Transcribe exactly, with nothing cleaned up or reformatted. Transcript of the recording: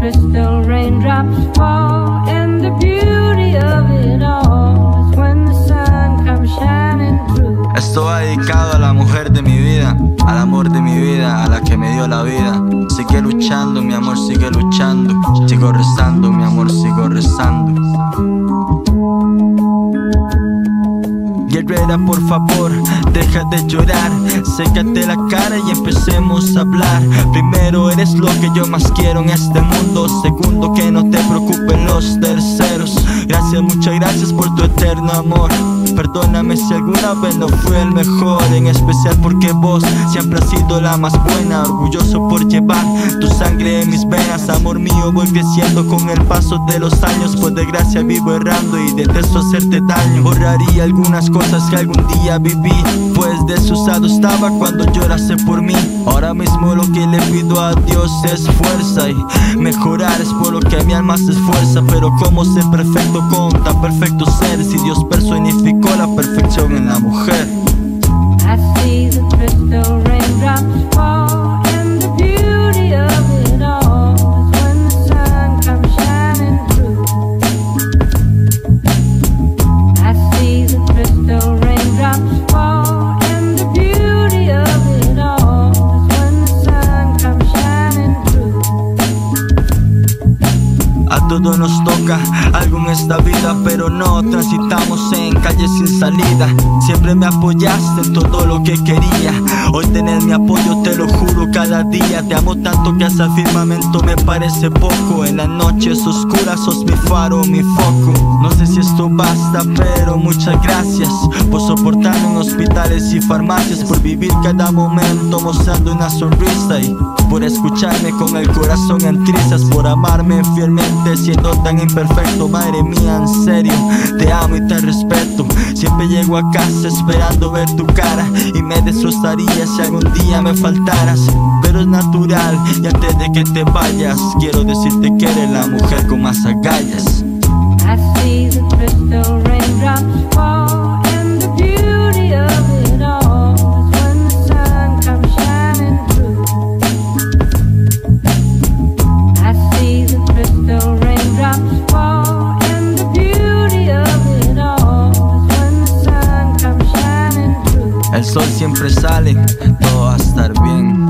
crystal raindrops fall, and the beauty of it all is when the sun comes shining through. Esto va dedicado a la mujer de mi vida, al amor de mi vida, a la que me dio la vida. Sigue luchando, mi amor, sigue luchando. Sigo rezando, mi amor, sigo rezando. Guerrera, por favor, deja de llorar, sécate la cara y empecemos a hablar. Primero, eres lo que yo más quiero en este mundo. Segundo, que no te preocupen los terceros. Gracias, muchas gracias por tu eterno amor. Perdóname si alguna vez no fui el mejor, en especial porque vos siempre has sido la más buena. Orgulloso por llevar tu sangre en mis venas. Amor mío, voy creciendo con el paso de los años. Por desgracia vivo errando y detesto hacerte daño. Borraría algunas cosas que algún día viví, pues desusado estaba cuando lloraste por mí. Ahora mismo lo que le pido a Dios es fuerza, y mejorar es por lo que mi alma se esfuerza. Pero cómo ser perfecto con tan perfecto ser, si Dios personificó la perfección en la mujer. I see the crystal raindrops fall, and the beauty of it all is when the sun comes shining through. I see the crystal raindrops fall, and the beauty of it all is when the sun comes shining through. A todos nos toca algo en esta vida, pero no transitamos en calles sin salida. Siempre me apoyaste en todo lo que quería. Hoy tenés mi apoyo, te lo juro, cada día. Te amo tanto que hasta el firmamento me parece poco. En las noches oscuras sos mi faro, mi foco. No sé si esto basta, pero muchas gracias por soportarme en hospitales y farmacias, por vivir cada momento mostrando una sonrisa, y por escucharme con el corazón en trizas, por amarme fielmente siendo tan imperfecto. Madre mía, en serio, te amo y te respeto. Siempre llego a casa esperando ver tu cara, y me destrozaría si algún día me faltaras. Pero es natural, y antes de que te vayas quiero decirte que eres la mujer con más agallas. I see the crystal raindrops fall, and the beauty of it all is when the sun comes shining through. I see the crystal raindrops fall, and the beauty of it all is when the sun comes shining through. El sol siempre sale, todo va a estar bien.